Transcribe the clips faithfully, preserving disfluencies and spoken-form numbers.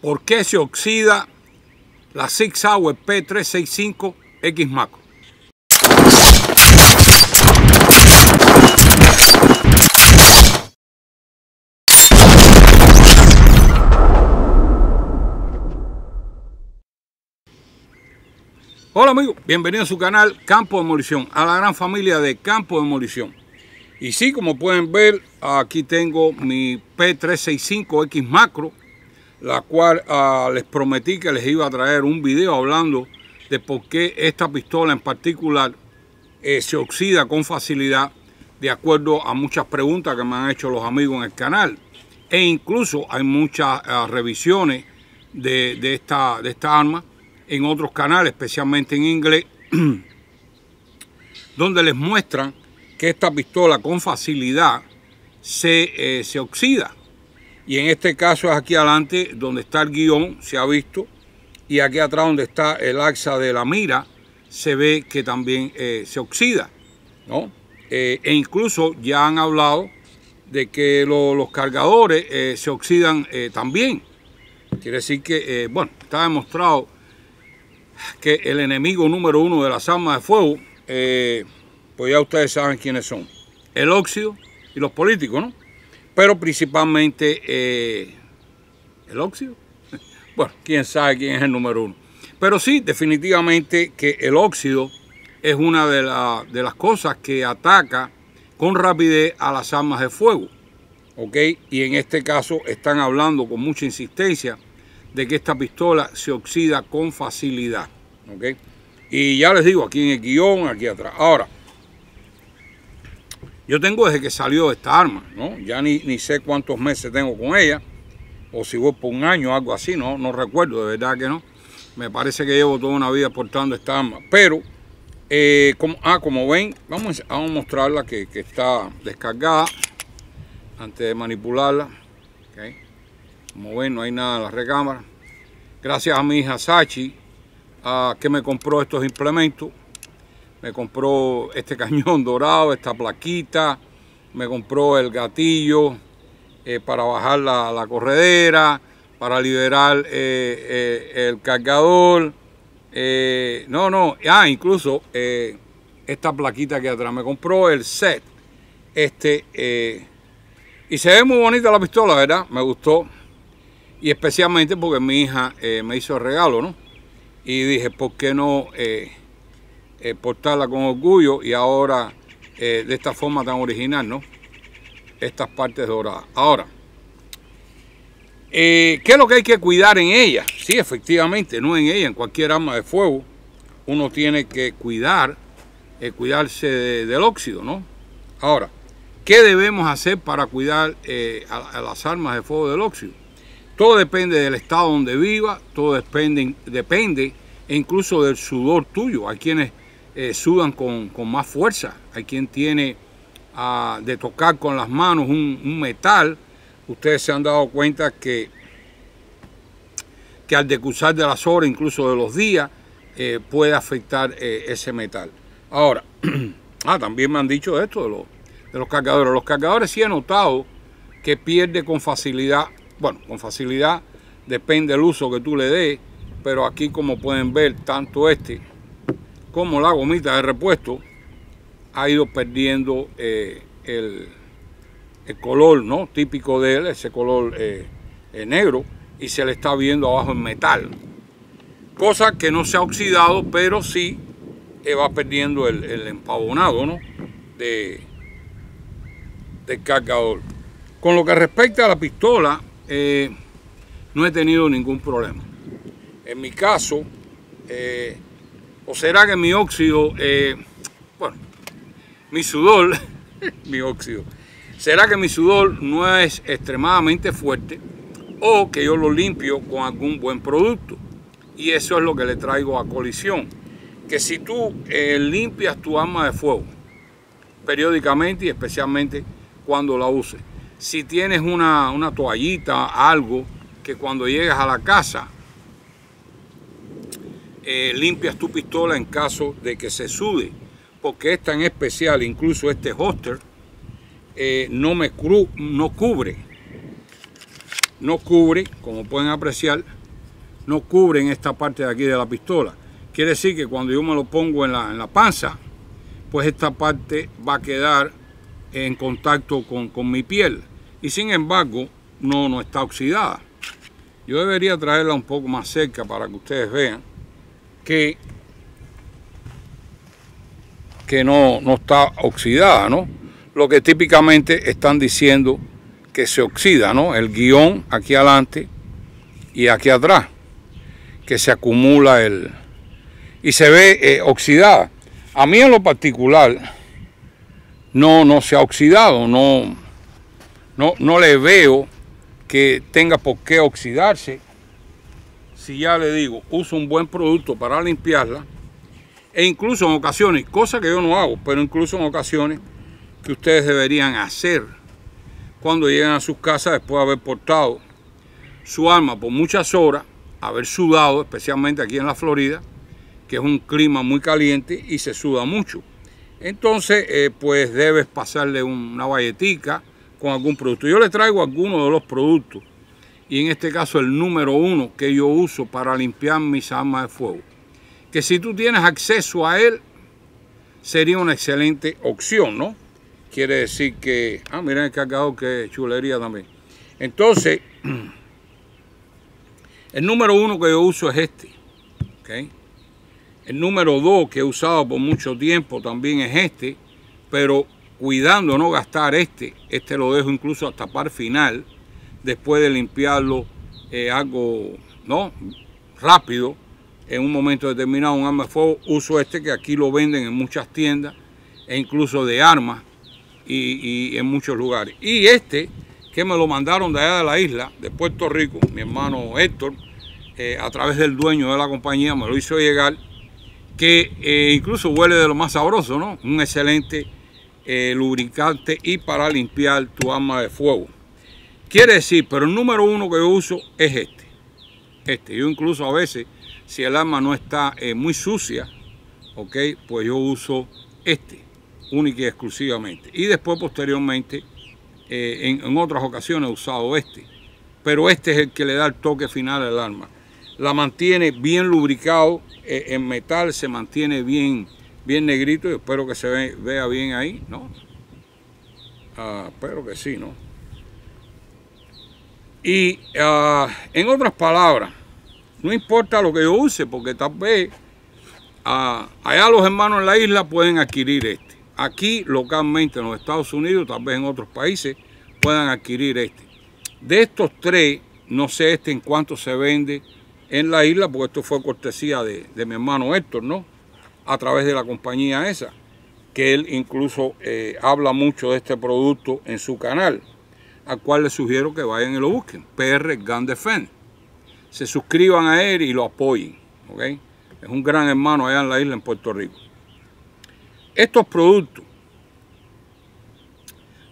¿Por qué se oxida la Sig Sauer P trescientos sesenta y cinco X Macro? Hola amigos, bienvenidos a su canal Campo de Demolición, a la gran familia de Campo de Demolición. Y sí, como pueden ver, aquí tengo mi P trescientos sesenta y cinco X Macro, la cual uh, les prometí que les iba a traer un video hablando de por qué esta pistola en particular eh, se oxida con facilidad, de acuerdo a muchas preguntas que me han hecho los amigos en el canal. E incluso hay muchas uh, revisiones de, de, esta, de esta arma en otros canales, especialmente en inglés, donde les muestran que esta pistola con facilidad se, eh, se oxida. Y en este caso es aquí adelante donde está el guión, se ha visto, y aquí atrás donde está el axa de la mira, se ve que también eh, se oxida, ¿no? Eh, e incluso ya han hablado de que lo, los cargadores eh, se oxidan eh, también. Quiere decir que, eh, bueno, está demostrado que el enemigo número uno de las armas de fuego, eh, pues ya ustedes saben quiénes son, el óxido y los políticos, ¿no? Pero principalmente eh, el óxido. Bueno, quién sabe quién es el número uno. Pero sí, definitivamente que el óxido es una de, la, de las cosas que ataca con rapidez a las armas de fuego, ¿ok? Y en este caso están hablando con mucha insistencia de que esta pistola se oxida con facilidad, ¿ok? Y ya les digo, aquí en el guión, aquí atrás. Ahora, yo tengo desde que salió esta arma, ¿no? Ya ni, ni sé cuántos meses tengo con ella, o si voy por un año o algo así, no, no recuerdo, de verdad que no. Me parece que llevo toda una vida portando esta arma. Pero, eh, como, ah, como ven, vamos a mostrarla que, que está descargada antes de manipularla. ¿Okay? Como ven, no hay nada en la recámara. Gracias a mi hija Sachi, a, que me compró estos implementos. Me compró este cañón dorado, esta plaquita, me compró el gatillo eh, para bajar la, la corredera, para liberar eh, eh, el cargador. Eh, no, no, ah, incluso eh, esta plaquita que atrás, me compró el set. Este, eh, y se ve muy bonita la pistola, ¿verdad? Me gustó. Y especialmente porque mi hija eh, me hizo el regalo, ¿no? Y dije, ¿por qué no? Eh, Eh, portarla con orgullo y ahora eh, de esta forma tan original, ¿no? Estas partes doradas. Ahora, eh, ¿qué es lo que hay que cuidar en ella? Sí, efectivamente, no en ella, en cualquier arma de fuego, uno tiene que cuidar, eh, cuidarse de, del óxido, ¿no? Ahora, ¿qué debemos hacer para cuidar eh, a, a las armas de fuego del óxido? Todo depende del estado donde viva, todo depende, depende e incluso del sudor tuyo. Hay quienes Eh, sudan con, con más fuerza, hay quien tiene uh, de tocar con las manos un, un metal. Ustedes se han dado cuenta que, que al decursar de las horas, incluso de los días, eh, puede afectar eh, ese metal. Ahora, ah, también me han dicho esto de los, de los cargadores. Los cargadores sí he notado que pierde con facilidad, bueno, con facilidad depende del uso que tú le des, pero aquí como pueden ver, tanto este como la gomita de repuesto ha ido perdiendo eh, el, el color, ¿no? Típico de él, ese color eh, negro, y se le está viendo abajo el metal, cosa que no se ha oxidado, pero sí eh, va perdiendo el, el empavonado, ¿no? de, del cargador. Con lo que respecta a la pistola, eh, no he tenido ningún problema en mi caso. eh, ¿O será que mi óxido, eh, bueno, mi sudor, mi óxido, será que mi sudor no es extremadamente fuerte, o que yo lo limpio con algún buen producto? Y eso es lo que le traigo a colisión, que si tú eh, limpias tu arma de fuego periódicamente y especialmente cuando la uses, si tienes una, una toallita, algo que cuando llegues a la casa, Eh, limpias tu pistola en caso de que se sude, porque esta en especial, incluso este holster, eh, no me cru no cubre no cubre, como pueden apreciar, no cubre en esta parte de aquí de la pistola. Quiere decir que cuando yo me lo pongo en la, en la panza, pues esta parte va a quedar en contacto con, con mi piel. Y sin embargo, no, no está oxidada. Yo debería traerla un poco más cerca para que ustedes vean que, que no, no está oxidada, ¿no? Lo que típicamente están diciendo que se oxida, ¿no? El guión aquí adelante y aquí atrás, que se acumula el... y se ve eh, oxidada. A mí en lo particular no, no se ha oxidado, no, no, no le veo que tenga por qué oxidarse. Si ya le digo, uso un buen producto para limpiarla, e incluso en ocasiones, cosa que yo no hago, pero incluso en ocasiones que ustedes deberían hacer cuando lleguen a sus casas después de haber portado su arma por muchas horas, haber sudado, especialmente aquí en la Florida, que es un clima muy caliente y se suda mucho. Entonces, eh, pues debes pasarle una bayetica con algún producto. Yo le traigo algunos de los productos, y en este caso el número uno que yo uso para limpiar mis armas de fuego, que si tú tienes acceso a él, sería una excelente opción, ¿no? Quiere decir que... ah, miren el cargador, que chulería también. Entonces, el número uno que yo uso es este, ¿ok? El número dos que he usado por mucho tiempo también es este, pero cuidando no gastar este. Este lo dejo incluso hasta par final, después de limpiarlo eh, algo no rápido, en un momento determinado, un arma de fuego. Uso este, que aquí lo venden en muchas tiendas, e incluso de armas, y, y en muchos lugares. Y este, que me lo mandaron de allá de la isla, de Puerto Rico, mi hermano Héctor, eh, a través del dueño de la compañía, me lo hizo llegar, que eh, incluso huele de lo más sabroso, ¿no? Un excelente eh, lubricante y para limpiar tu arma de fuego. Quiere decir, pero el número uno que yo uso es este. Este, yo incluso a veces, si el arma no está eh, muy sucia, ok, pues yo uso este, única y exclusivamente. Y después, posteriormente, eh, en, en otras ocasiones he usado este. Pero este es el que le da el toque final al arma. La mantiene bien lubricado, en metal se mantiene bien, bien negrito. Yo espero que se ve, vea bien ahí, ¿no? Ah, espero que sí, ¿no? Y ah, en otras palabras, no importa lo que yo use, porque tal vez ah, allá los hermanos en la isla pueden adquirir este. Aquí localmente en los Estados Unidos, tal vez en otros países puedan adquirir este. De estos tres, no sé este en cuánto se vende en la isla, porque esto fue cortesía de, de mi hermano Héctor, ¿no? A través de la compañía esa, que él incluso eh, habla mucho de este producto en su canal, al cual les sugiero que vayan y lo busquen, P R Gun Defender. Se suscriban a él y lo apoyen, ¿ok? Es un gran hermano allá en la isla, en Puerto Rico. Estos productos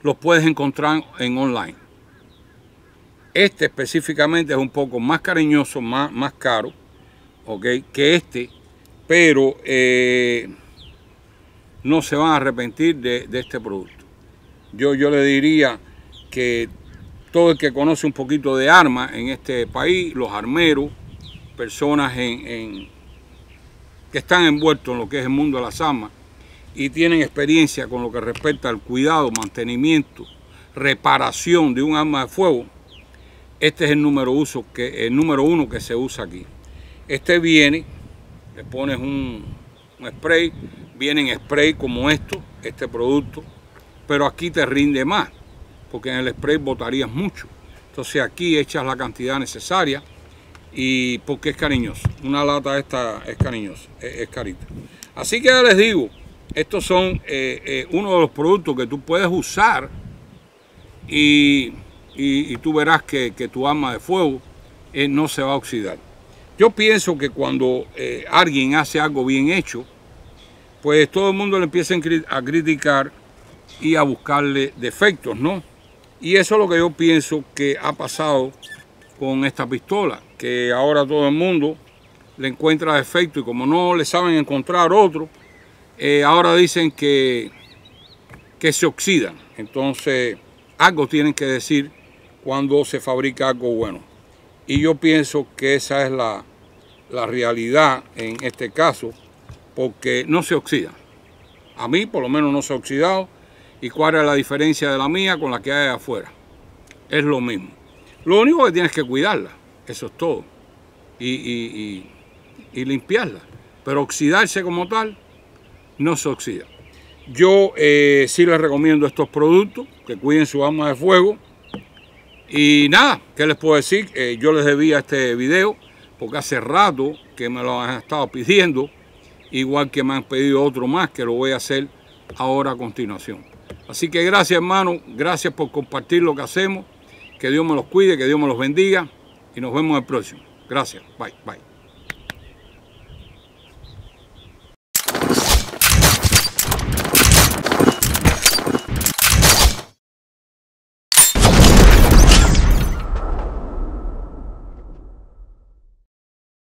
los puedes encontrar en online. Este específicamente es un poco más cariñoso, más, más caro, ¿ok? Que este, pero eh, no se van a arrepentir de, de este producto. Yo, yo le diría que todo el que conoce un poquito de armas en este país, los armeros, personas en, en, que están envueltos en lo que es el mundo de las armas y tienen experiencia con lo que respecta al cuidado, mantenimiento, reparación de un arma de fuego, este es el número, uso que, el número uno que se usa aquí. Este viene, le pones un, un spray, viene en spray como esto, este producto, pero aquí te rinde más, porque en el spray botarías mucho. Entonces aquí echas la cantidad necesaria, y porque es cariñoso. Una lata esta es cariñosa, es, es carita. Así que ya les digo, estos son eh, eh, uno de los productos que tú puedes usar y... Y, y tú verás que, que tu arma de fuego eh, no se va a oxidar. Yo pienso que cuando eh, alguien hace algo bien hecho, pues todo el mundo le empieza a criticar y a buscarle defectos, ¿no? Y eso es lo que yo pienso que ha pasado con esta pistola, que ahora todo el mundo le encuentra defecto, y como no le saben encontrar otro, eh, ahora dicen que, que se oxidan. Entonces algo tienen que decir cuando se fabrica algo bueno. Y yo pienso que esa es la, la realidad en este caso, porque no se oxida. A mí por lo menos no se ha oxidado. ¿Y cuál es la diferencia de la mía con la que hay afuera? Es lo mismo. Lo único que tienes que cuidarla, eso es todo. Y, y, y, y limpiarla. Pero oxidarse como tal, no se oxida. Yo eh, sí les recomiendo estos productos, que cuiden su arma de fuego. Y nada, ¿qué les puedo decir? Eh, yo les debía este video, porque hace rato que me lo han estado pidiendo, igual que me han pedido otro más, que lo voy a hacer ahora a continuación. Así que gracias, hermano, gracias por compartir lo que hacemos, que Dios me los cuide, que Dios me los bendiga, y nos vemos en el próximo. Gracias, bye, bye.